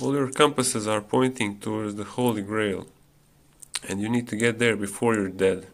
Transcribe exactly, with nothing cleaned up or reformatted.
all your compasses are pointing towards the Holy Grail, and you need to get there before you're dead.